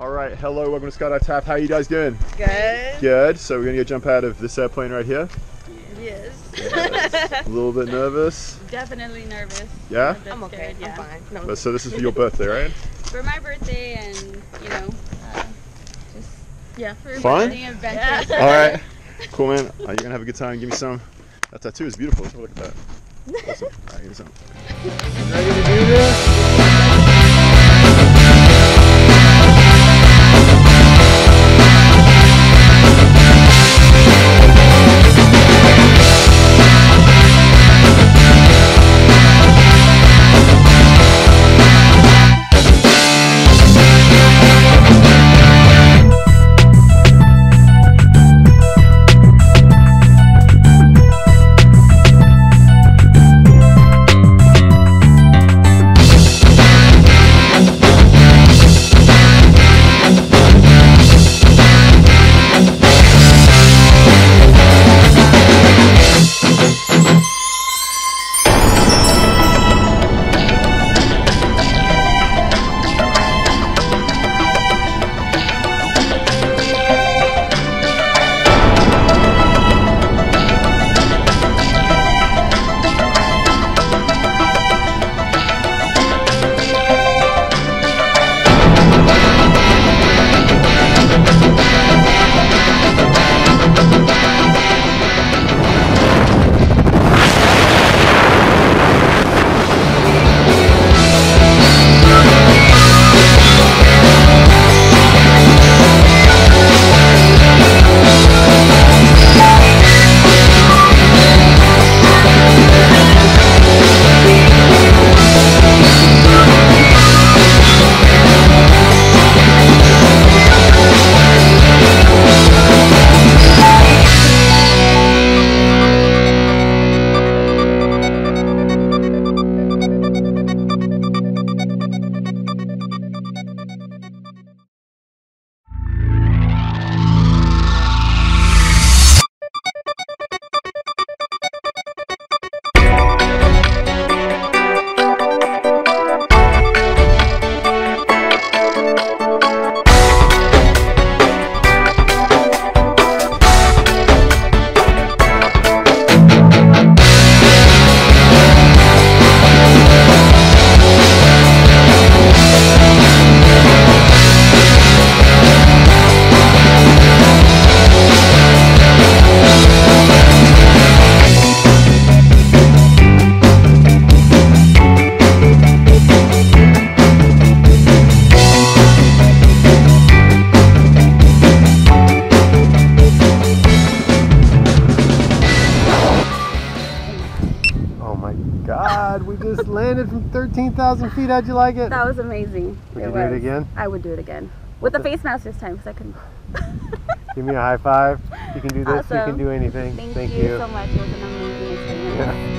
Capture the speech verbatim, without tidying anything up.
All right, hello, welcome to Skydive Taft. How are you guys doing? Good. Good. So we're gonna go jump out of this airplane right here. Yes. yes. A little bit nervous. Definitely nervous. Yeah. I'm, I'm okay. Scared, yeah. I'm fine. No. But, so this is for your birthday, right? For my birthday, and you know, uh, just yeah, for learning adventures. Yeah. All right. Cool, man. Are you gonna have a good time? Give me some. That tattoo is beautiful. Let's have a look at that. Awesome. All right, give me some. Is that gonna do this? God, we just landed from thirteen thousand feet. How'd you like it? That was amazing. Would it you do was. it again? I would do it again. With the face mask this time, because I couldn't. Give me a high five. You can do this. Awesome. You can do anything. Thank, Thank you, you so much. It was an amazing experience. Yeah.